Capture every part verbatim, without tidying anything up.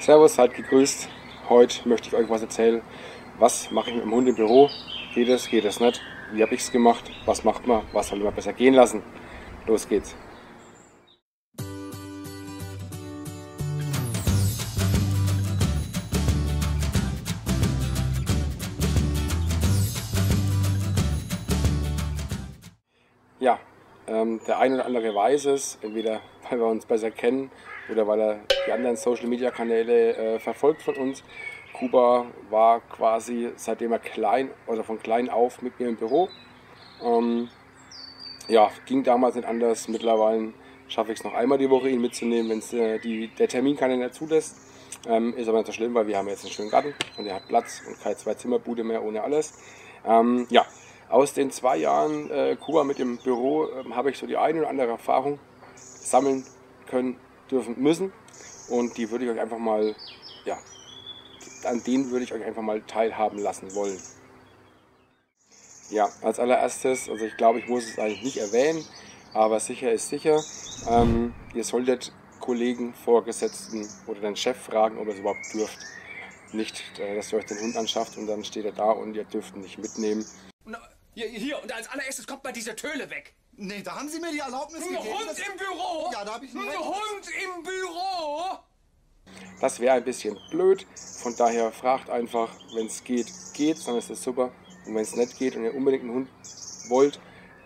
Servus, seid gegrüßt. Heute möchte ich euch was erzählen. Was mache ich mit dem Hund im Büro? Geht es, geht es nicht? Wie habe ich es gemacht? Was macht man? Was soll man besser gehen lassen? Los geht's. Ja, ähm, der eine oder andere weiß es, entweder weil wir uns besser kennen oder weil er die anderen Social-Media-Kanäle äh, verfolgt von uns. Cuba war quasi, seitdem er klein oder von klein auf mit mir im Büro. Ähm, ja, ging damals nicht anders. Mittlerweile schaffe ich es noch einmal die Woche, ihn mitzunehmen, wenn es äh, der Terminkalender zulässt. Ähm, ist aber nicht so schlimm, weil wir haben jetzt einen schönen Garten und er hat Platz und keine Zwei-Zimmer-Bude mehr ohne alles. Ähm, ja. Aus den zwei Jahren äh, Cuba mit dem Büro äh, habe ich so die eine oder andere Erfahrung sammeln können, dürfen, müssen. Und die würde ich euch einfach mal, ja, an denen würde ich euch einfach mal teilhaben lassen wollen. Ja, als allererstes, also ich glaube, ich muss es eigentlich nicht erwähnen, aber sicher ist sicher, ähm, ihr solltet Kollegen, Vorgesetzten oder den Chef fragen, ob ihr es überhaupt dürft. Nicht, äh, dass ihr euch den Hund anschafft und dann steht er da und ihr dürft ihn nicht mitnehmen. No. Hier, hier, und als allererstes kommt mal diese Töle weg. Nee, da haben Sie mir die Erlaubnis gegeben. Ein Hund im Büro? Ja, da habe ich einen Hund im Büro? Das wäre ein bisschen blöd. Von daher fragt einfach, wenn es geht, geht's, dann ist das super. Und wenn es nicht geht und ihr unbedingt einen Hund wollt,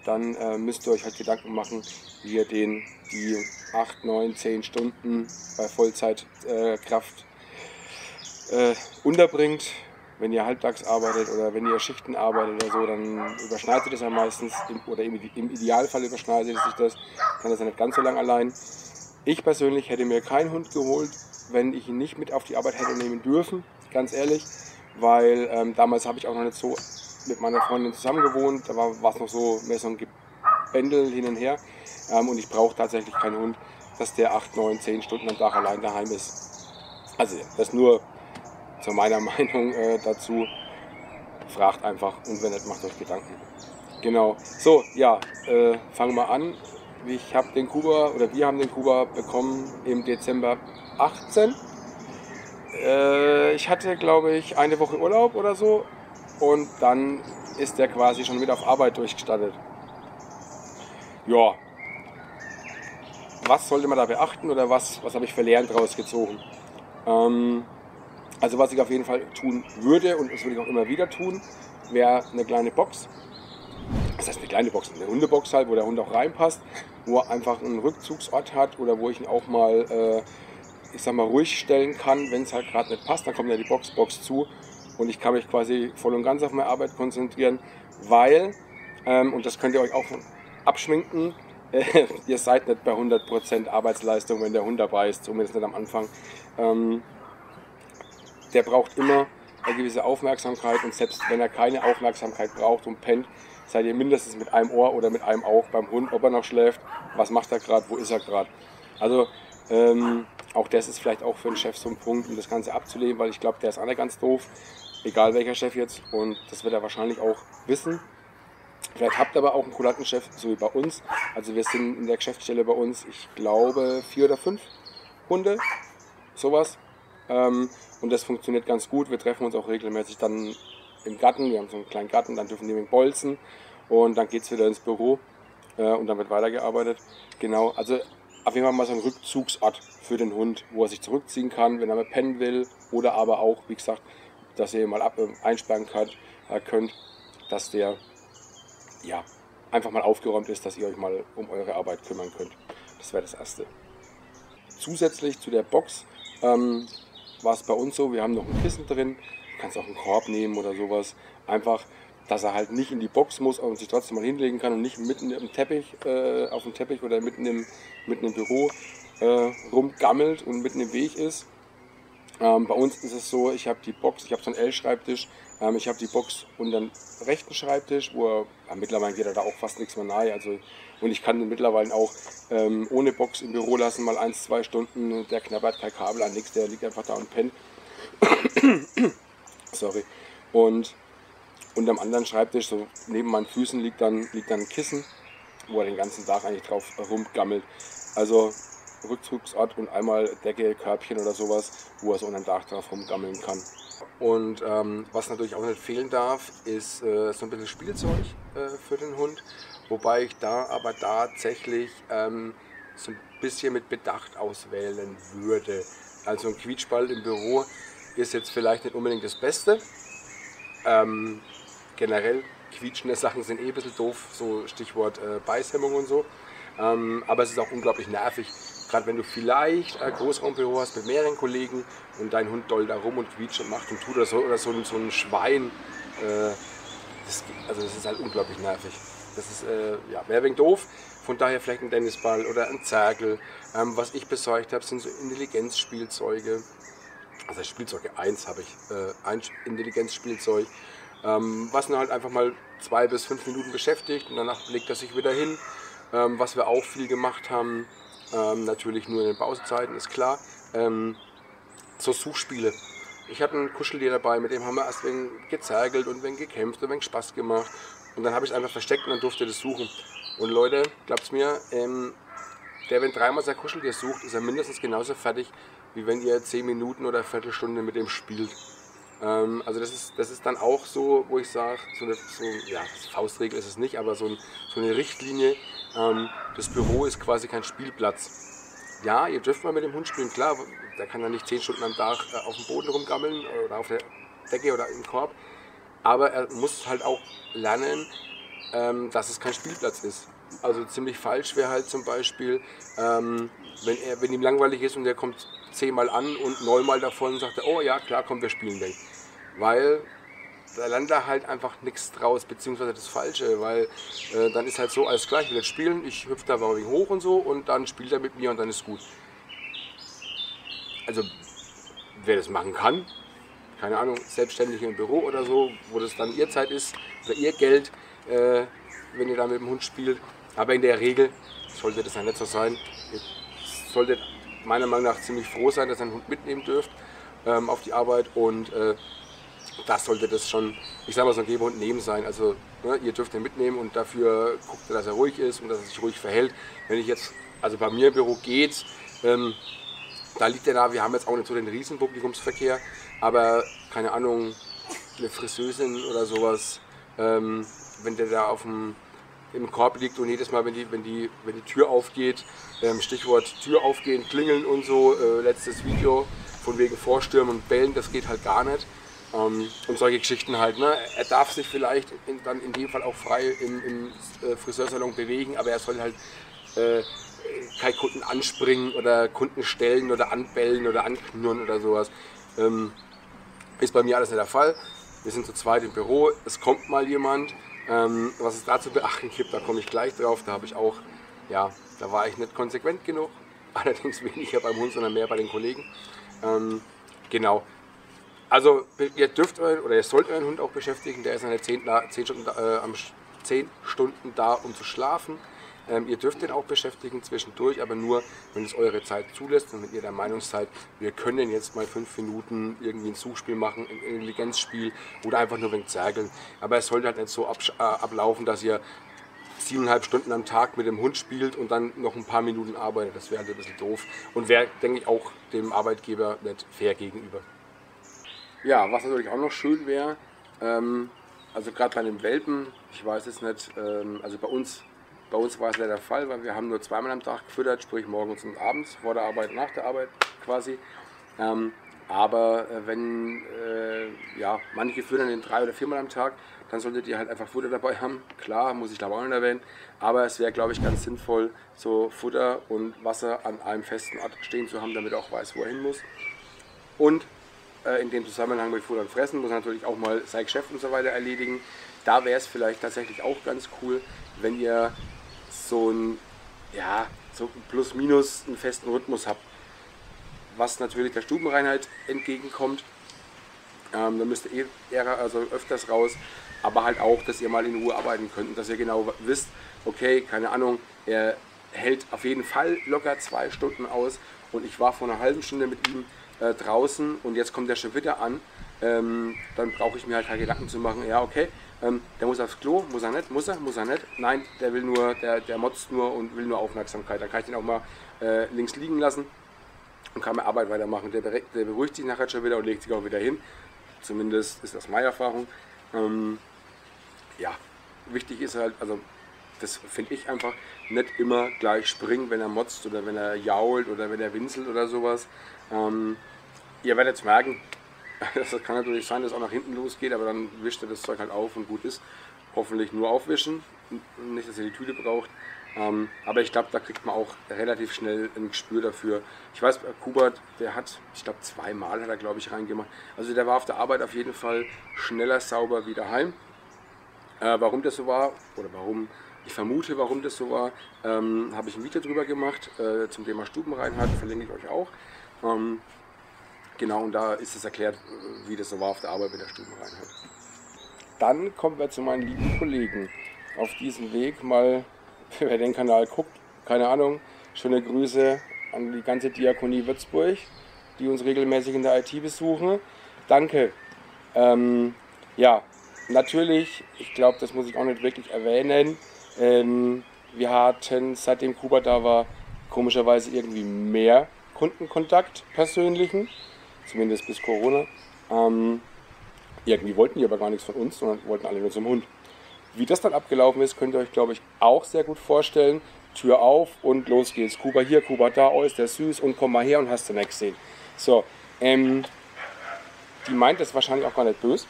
dann äh, müsst ihr euch halt Gedanken machen, wie ihr den die acht, neun, zehn Stunden bei Vollzeitkraft äh, äh, unterbringt. Wenn ihr halbtags arbeitet oder wenn ihr Schichten arbeitet oder so, dann überschneidet es ja meistens, oder im Idealfall überschneidet sich das, dann ist er nicht ganz so lang allein. Ich persönlich hätte mir keinen Hund geholt, wenn ich ihn nicht mit auf die Arbeit hätte nehmen dürfen, ganz ehrlich, weil ähm, damals habe ich auch noch nicht so mit meiner Freundin zusammen gewohnt, da war, war es noch so mehr so ein Gebändel hin und her ähm, und ich brauche tatsächlich keinen Hund, dass der acht, neun, zehn Stunden am Tag allein daheim ist. Also das nur zu meiner Meinung äh, dazu, fragt einfach und wenn nicht, macht euch Gedanken. Genau, so, ja, äh, fangen wir an. Ich habe den Cuba, oder wir haben den Cuba bekommen im Dezember achtzehn. Äh, ich hatte, glaube ich, eine Woche Urlaub oder so und dann ist der quasi schon wieder auf Arbeit durchgestattet. Ja, was sollte man da beachten oder was, was habe ich für Lehren daraus gezogen? Ähm, Also was ich auf jeden Fall tun würde, und das würde ich auch immer wieder tun, wäre eine kleine Box. Das heißt eine kleine Box, eine Hundebox halt, wo der Hund auch reinpasst, wo er einfach einen Rückzugsort hat oder wo ich ihn auch mal, äh, ich sag mal, ruhig stellen kann, wenn es halt gerade nicht passt, dann kommt ja die Boxbox zu und ich kann mich quasi voll und ganz auf meine Arbeit konzentrieren, weil, ähm, und das könnt ihr euch auch abschminken, äh, ihr seid nicht bei hundert Prozent Arbeitsleistung, wenn der Hund dabei ist, zumindest nicht am Anfang. Ähm, Der braucht immer eine gewisse Aufmerksamkeit und selbst wenn er keine Aufmerksamkeit braucht und pennt, seid ihr mindestens mit einem Ohr oder mit einem Auge beim Hund, ob er noch schläft, was macht er gerade, wo ist er gerade. Also ähm, auch das ist vielleicht auch für den Chef so ein Punkt, um das Ganze abzulehnen, weil ich glaube, der ist einer ganz doof, egal welcher Chef jetzt, und das wird er wahrscheinlich auch wissen. Vielleicht habt ihr aber auch einen kulanten Chef, so wie bei uns. Also wir sind in der Geschäftsstelle bei uns, ich glaube, vier oder fünf Hunde, sowas. Ähm, und das funktioniert ganz gut. Wir treffen uns auch regelmäßig dann im Garten. Wir haben so einen kleinen Garten, dann dürfen die mit bolzen und dann geht es wieder ins Büro äh, und dann wird weitergearbeitet. Genau, also auf jeden Fall mal so ein Rückzugsort für den Hund, wo er sich zurückziehen kann, wenn er mal pennen will oder aber auch, wie gesagt, dass ihr ihn mal ab einsperren könnt, äh, könnt, dass der ja einfach mal aufgeräumt ist, dass ihr euch mal um eure Arbeit kümmern könnt. Das wäre das Erste. Zusätzlich zu der Box ähm, war es bei uns so, wir haben noch ein Kissen drin, du kannst auch einen Korb nehmen oder sowas, einfach, dass er halt nicht in die Box muss und sich trotzdem mal hinlegen kann und nicht mitten im Teppich, äh, auf dem Teppich oder mitten im, mitten im Büro äh, rumgammelt und mitten im Weg ist. Ähm, bei uns ist es so, ich habe die Box, ich habe so einen L-Schreibtisch, ähm, ich habe die Box unter dem rechten Schreibtisch, wo er, ja, mittlerweile geht er da auch fast nichts mehr nahe, also, und ich kann ihn mittlerweile auch ähm, ohne Box im Büro lassen, mal eins, zwei Stunden, der knabbert kein Kabel an nichts, der liegt einfach da und pennt. Sorry. Und unter dem anderen Schreibtisch, so neben meinen Füßen, liegt dann, liegt dann ein Kissen, wo er den ganzen Tag eigentlich drauf rumgammelt. Also Rückzugsort und einmal Decke, Körbchen oder sowas, wo er so unter dem Dach drauf rumgammeln kann. Und ähm, was natürlich auch nicht fehlen darf, ist äh, so ein bisschen Spielzeug äh, für den Hund, wobei ich da aber tatsächlich ähm, so ein bisschen mit Bedacht auswählen würde. Also ein Quietschball im Büro ist jetzt vielleicht nicht unbedingt das Beste. Ähm, generell quietschende Sachen sind eh ein bisschen doof, so Stichwort äh, Beißhemmung und so. Ähm, aber es ist auch unglaublich nervig, gerade wenn du vielleicht ein Großraumbüro hast mit mehreren Kollegen und dein Hund dollt da rum und quietscht und macht und tut oder so, oder so, so ein Schwein. Äh, das, also das ist halt unglaublich nervig. Das ist, äh, ja, wäre ein wenig doof. Von daher vielleicht ein Tennisball oder ein Zergel. Ähm, was ich besorgt habe, sind so Intelligenzspielzeuge. Also Spielzeuge eins habe ich, äh, ein Intelligenzspielzeug, ähm, was man halt einfach mal zwei bis fünf Minuten beschäftigt und danach legt er sich wieder hin. Ähm, was wir auch viel gemacht haben, ähm, natürlich nur in den Pausenzeiten, ist klar, ähm, so Suchspiele. Ich hatte ein Kuscheltier dabei, mit dem haben wir erst ein wenig gezergelt und ein wenig gekämpft und ein wenig Spaß gemacht. Und dann habe ich es einfach versteckt und dann durfte das suchen. Und Leute, glaubt's mir, ähm, der, wenn dreimal sein Kuscheltier sucht, ist er mindestens genauso fertig, wie wenn ihr zehn Minuten oder eine Viertelstunde mit dem spielt. Ähm, also das ist, das ist dann auch so, wo ich sage, so eine so, ja, Faustregel ist es nicht, aber so, ein, so eine Richtlinie. Ähm, das Büro ist quasi kein Spielplatz. Ja, ihr dürft mal mit dem Hund spielen, klar, da kann er nicht zehn Stunden am Tag äh, auf dem Boden rumgammeln oder auf der Decke oder im Korb. Aber er muss halt auch lernen, ähm, dass es kein Spielplatz ist. Also ziemlich falsch wäre halt zum Beispiel, ähm, wenn, er, wenn ihm langweilig ist und er kommt zehnmal an und neunmal davon sagt er, oh ja, klar, komm, wir spielen weg. Weil da lernt er halt einfach nichts draus, beziehungsweise das Falsche, weil äh, dann ist halt so, alles gleich, ich will jetzt spielen, ich hüpfe da mal hoch und so und dann spielt er mit mir und dann ist gut. Also wer das machen kann, keine Ahnung, selbstständig im Büro oder so, wo das dann ihr Zeit ist oder ihr Geld, äh, wenn ihr da mit dem Hund spielt. Aber in der Regel sollte das ja nicht so sein. Ihr solltet meiner Meinung nach ziemlich froh sein, dass ihr einen Hund mitnehmen dürft ähm, auf die Arbeit. Und äh, das sollte das schon, ich sag mal, so ein Geben und Nehmen sein. Also ne, ihr dürft ihn mitnehmen und dafür guckt ihr, dass er ruhig ist und dass er sich ruhig verhält. Wenn ich jetzt, also bei mir im Büro geht's, ähm, da liegt er da, wir haben jetzt auch nicht so den riesen Publikumsverkehr, aber keine Ahnung, eine Friseusin oder sowas, ähm, wenn der da auf dem im Korb liegt und jedes Mal, wenn die, wenn die, wenn die Tür aufgeht, ähm, Stichwort Tür aufgehen, klingeln und so, äh, letztes Video von wegen Vorstürmen und Bellen, das geht halt gar nicht. Ähm, und solche Geschichten halt, ne? Er darf sich vielleicht in, dann in dem Fall auch frei im, im äh, Friseursalon bewegen, aber er soll halt äh, keinen Kunden anspringen oder Kunden stellen oder anbellen oder anknurren oder sowas. Ähm, ist bei mir alles nicht der Fall. Wir sind zu zweit im Büro, es kommt mal jemand. Ähm, was es da zu beachten gibt, da komme ich gleich drauf, da habe ich auch, ja, da war ich nicht konsequent genug, allerdings weniger beim Hund, sondern mehr bei den Kollegen. Ähm, genau, also ihr dürft euren, oder ihr sollt euren Hund auch beschäftigen, der ist an der zehn Stunden, äh, am zehn Stunden da, um zu schlafen. Ähm, ihr dürft den auch beschäftigen zwischendurch, aber nur, wenn es eure Zeit zulässt und wenn ihr der Meinung seid, wir können jetzt mal fünf Minuten irgendwie ein Suchspiel machen, ein Intelligenzspiel oder einfach nur ein wenig zergeln. Aber es sollte halt nicht so ab, äh, ablaufen, dass ihr siebeneinhalb Stunden am Tag mit dem Hund spielt und dann noch ein paar Minuten arbeitet. Das wäre halt ein bisschen doof und wäre, denke ich, auch dem Arbeitgeber nicht fair gegenüber. Ja, was natürlich auch noch schön wäre, ähm, also gerade bei den Welpen, ich weiß es nicht, ähm, also bei uns, Bei uns war es leider der Fall, weil wir haben nur zweimal am Tag gefüttert, sprich morgens und abends, vor der Arbeit, nach der Arbeit quasi. Ähm, aber äh, wenn äh, ja, manche füttern den drei- oder viermal am Tag, dann solltet ihr halt einfach Futter dabei haben. Klar, muss ich glaube auch nicht erwähnen, aber es wäre, glaube ich, ganz sinnvoll, so Futter und Wasser an einem festen Ort stehen zu haben, damit er auch weiß, wo er hin muss. Und äh, in dem Zusammenhang mit Futter und Fressen muss er natürlich auch mal sein Geschäft und so weiter erledigen. Da wäre es vielleicht tatsächlich auch ganz cool, wenn ihr so ein, ja, so ein plus minus einen festen Rhythmus habt, was natürlich der Stubenreinheit entgegenkommt. Ähm, dann müsst ihr eher, also öfters raus, aber halt auch, dass ihr mal in Ruhe arbeiten könnt und dass ihr genau wisst, okay, keine Ahnung, er hält auf jeden Fall locker zwei Stunden aus und ich war vor einer halben Stunde mit ihm äh, draußen und jetzt kommt der schon wieder an, ähm, dann brauche ich mir halt keine Gedanken zu machen, ja okay, Ähm, der muss aufs Klo, muss er nicht, muss er, muss er nicht. Nein, der will nur, der, der motzt nur und will nur Aufmerksamkeit. Da kann ich den auch mal äh, links liegen lassen und kann meine Arbeit weitermachen. Der, der beruhigt sich nachher schon wieder und legt sich auch wieder hin. Zumindest ist das meine Erfahrung. Ähm, ja, wichtig ist halt, also das finde ich einfach, nicht immer gleich springen, wenn er motzt oder wenn er jault oder wenn er winselt oder sowas. Ähm, ihr werdet es merken, das kann natürlich sein, dass es auch nach hinten losgeht, aber dann wischt er das Zeug halt auf und gut ist. Hoffentlich nur aufwischen, nicht, dass ihr die Tüte braucht. Ähm, aber ich glaube, da kriegt man auch relativ schnell ein Gespür dafür. Ich weiß, Kuba, der hat, ich glaube, zweimal hat er, glaube ich, reingemacht. Also der war auf der Arbeit auf jeden Fall schneller sauber wie daheim. Äh, warum das so war, oder warum, ich vermute, warum das so war, ähm, habe ich ein Video drüber gemacht, äh, zum Thema Stubenreinheit, verlinke ich euch auch. Ähm, genau, und da ist es erklärt, wie das so war auf der Arbeit mit der Stubenreinheit. Dann kommen wir zu meinen lieben Kollegen. Auf diesem Weg mal, wer den Kanal guckt, keine Ahnung, schöne Grüße an die ganze Diakonie Würzburg, die uns regelmäßig in der I T besuchen. Danke. Ähm, ja, natürlich, ich glaube, das muss ich auch nicht wirklich erwähnen, ähm, wir hatten, seitdem Kuba da war, komischerweise irgendwie mehr Kundenkontakt, persönlichen, zumindest bis Corona. Ähm, Irgendwie wollten die aber gar nichts von uns, sondern wollten alle nur zum Hund. Wie das dann abgelaufen ist, könnt ihr euch, glaube ich, auch sehr gut vorstellen. Tür auf und los geht's. Kuba hier, Kuba da, oh, ist der süß und komm mal her und hast du nichts gesehen. So, ähm, die meint das wahrscheinlich auch gar nicht böse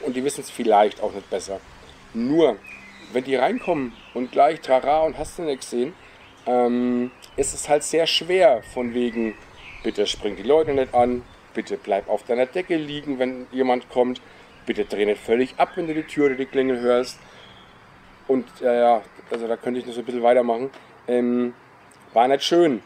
und die wissen es vielleicht auch nicht besser. Nur, wenn die reinkommen und gleich trara und hast du nichts gesehen, ähm, ist es halt sehr schwer von wegen, bitte spring die Leute nicht an, bitte bleib auf deiner Decke liegen, wenn jemand kommt. Bitte dreh nicht völlig ab, wenn du die Tür oder die Klingel hörst. Und ja, ja, also da könnte ich noch so ein bisschen weitermachen. Ähm, war nicht schön.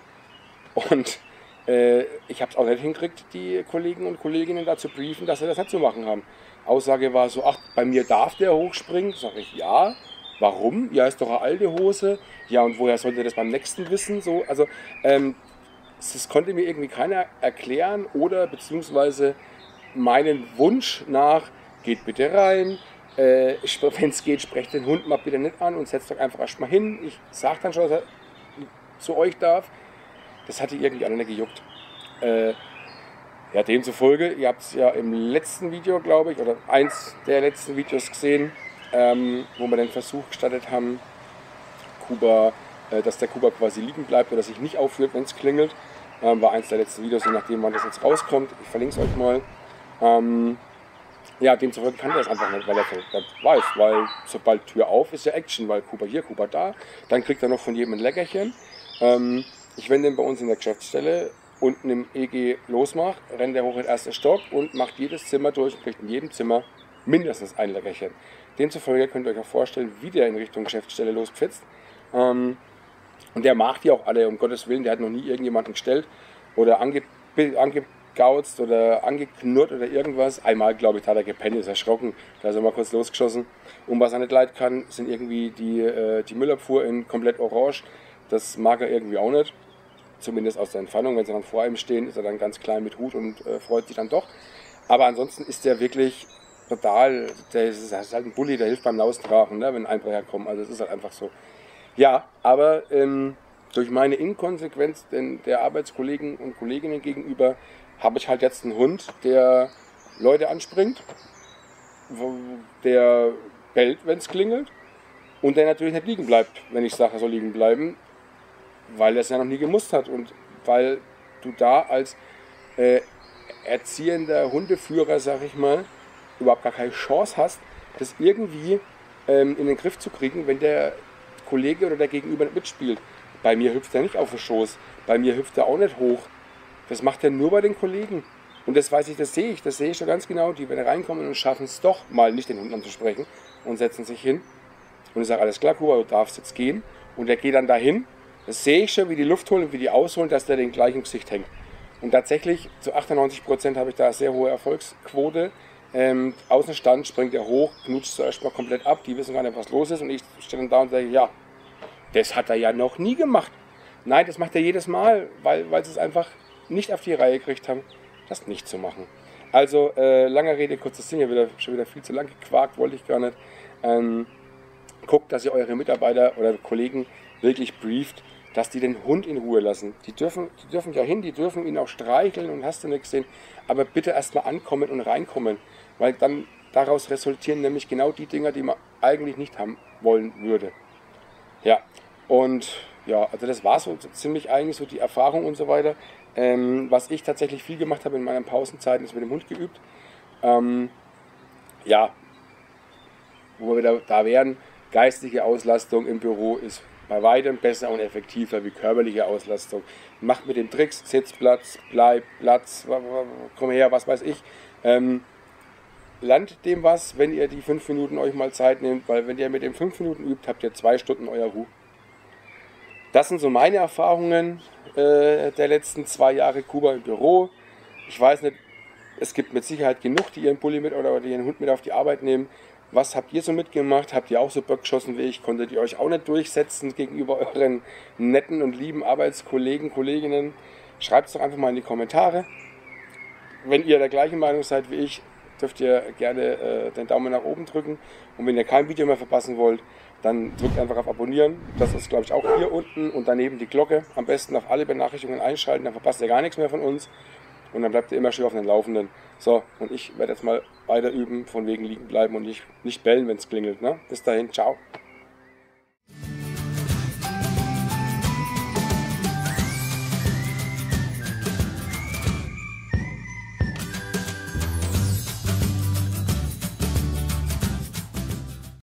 Und äh, ich habe es auch nicht hingekriegt, die Kollegen und Kolleginnen dazu briefen, dass sie das nicht zu machen haben. Aussage war so, ach, bei mir darf der hochspringen? Sag ich, ja. Warum? Ja, ist doch eine alte Hose. Ja, und woher sollte das beim nächsten wissen? So, also, ähm, das konnte mir irgendwie keiner erklären oder beziehungsweise meinen Wunsch nach, geht bitte rein, äh, wenn es geht, sprecht den Hund mal bitte nicht an und setzt doch einfach erstmal hin. Ich sag dann schon, dass er zu euch darf. Das hatte irgendwie alle nicht gejuckt. Äh, ja, demzufolge, ihr habt es ja im letzten Video, glaube ich, oder eins der letzten Videos gesehen, ähm, wo wir den Versuch gestartet haben, Kuba, äh, dass der Kuba quasi liegen bleibt oder sich nicht aufführt, wenn es klingelt. Ähm, war eins der letzten Videos, je nachdem wann das jetzt rauskommt. Ich verlinke es euch mal. Ähm, ja, demzufolge kann er das einfach nicht, weil er das weiß. Weil sobald Tür auf ist ja Action, weil Kuba hier, Kuba da. Dann kriegt er noch von jedem ein Leckerchen. Ähm, ich wende ihn bei uns in der Geschäftsstelle unten im E G losmacht, rennt er hoch in den ersten Stock und macht jedes Zimmer durch und kriegt in jedem Zimmer mindestens ein Leckerchen. Demzufolge könnt ihr euch auch vorstellen, wie der in Richtung Geschäftsstelle lospfitzt. Ähm, Und der macht die auch alle, um Gottes Willen, der hat noch nie irgendjemanden gestellt oder ange, angegauzt oder angeknurrt oder irgendwas. Einmal, glaube ich, hat er gepennt, ist erschrocken, da ist er mal kurz losgeschossen. Um was er nicht leid kann, sind irgendwie die, äh, die Müllabfuhr in komplett orange. Das mag er irgendwie auch nicht, zumindest aus der Entfernung. Wenn sie dann vor ihm stehen, ist er dann ganz klein mit Hut und äh, freut sich dann doch. Aber ansonsten ist der wirklich total, der ist, ist halt ein Bulli, der hilft beim Laustragen, ne, wenn Einbrecher kommen. Also es ist halt einfach so. Ja, aber ähm, durch meine Inkonsequenz den, der Arbeitskollegen und Kolleginnen gegenüber habe ich halt jetzt einen Hund, der Leute anspringt, der bellt, wenn es klingelt und der natürlich nicht liegen bleibt, wenn ich sage, er soll liegen bleiben, weil er es ja noch nie gemusst hat und weil du da als äh, erziehender Hundeführer, sag ich mal, überhaupt gar keine Chance hast, das irgendwie ähm, in den Griff zu kriegen, wenn der Kollege oder der Gegenüber nicht mitspielt. Bei mir hüpft er nicht auf den Schoß, bei mir hüpft er auch nicht hoch. Das macht er nur bei den Kollegen. Und das weiß ich, das sehe ich, das sehe ich schon ganz genau, die, wenn er reinkommen und schaffen es doch mal nicht, den Hund anzusprechen und setzen sich hin. Und ich sage, alles klar, Kuba, du darfst jetzt gehen. Und er geht dann dahin, das sehe ich schon, wie die Luft holen und wie die ausholen, dass der den gleichen Gesicht hängt. Und tatsächlich, zu achtundneunzig Prozent habe ich da eine sehr hohe Erfolgsquote. Ähm, Außenstand springt er hoch, knutscht zuerst mal komplett ab, die wissen gar nicht, was los ist und ich stehe dann da und sage, ja, das hat er ja noch nie gemacht. Nein, das macht er jedes Mal, weil, weil sie es einfach nicht auf die Reihe gekriegt haben, das nicht zu machen. Also, äh, lange Rede, kurzes Ding, wieder, schon wieder viel zu lang gequakt, wollte ich gar nicht. Ähm, guckt, dass ihr eure Mitarbeiter oder Kollegen wirklich brieft, dass die den Hund in Ruhe lassen. Die dürfen, die dürfen ja hin, die dürfen ihn auch streicheln und hast du nichts gesehen. Aber bitte erstmal ankommen und reinkommen, weil dann daraus resultieren nämlich genau die Dinger, die man eigentlich nicht haben wollen würde. Ja, und ja, also das war so ziemlich eigentlich so die Erfahrung und so weiter. Ähm, was ich tatsächlich viel gemacht habe in meinen Pausenzeiten, ist mit dem Hund geübt. Ähm, ja, wo wir da, da wären, geistige Auslastung im Büro ist bei weitem besser und effektiver wie körperliche Auslastung. Macht mit den Tricks, Sitzplatz, bleib, Platz, komm her, was weiß ich. Ähm, lernt dem was, wenn ihr die fünf Minuten euch mal Zeit nehmt, weil wenn ihr mit den fünf Minuten übt, habt ihr zwei Stunden euer Ruhe. Das sind so meine Erfahrungen äh, der letzten zwei Jahre Kuba im Büro. Ich weiß nicht, es gibt mit Sicherheit genug, die ihren Bulli mit oder die ihren Hund mit auf die Arbeit nehmen. Was habt ihr so mitgemacht? Habt ihr auch so Böck geschossen wie ich? Konntet ihr euch auch nicht durchsetzen gegenüber euren netten und lieben Arbeitskollegen, Kolleginnen? Schreibt es doch einfach mal in die Kommentare. Wenn ihr der gleichen Meinung seid wie ich, dürft ihr gerne äh, den Daumen nach oben drücken. Und wenn ihr kein Video mehr verpassen wollt, dann drückt einfach auf Abonnieren. Das ist, glaube ich, auch hier unten. Und daneben die Glocke. Am besten auf alle Benachrichtigungen einschalten, dann verpasst ihr gar nichts mehr von uns. Und dann bleibt ihr immer schön auf den Laufenden. So, und ich werde jetzt mal weiter üben, von wegen liegen bleiben und nicht, nicht bellen, wenn es klingelt. Ne? Bis dahin, ciao.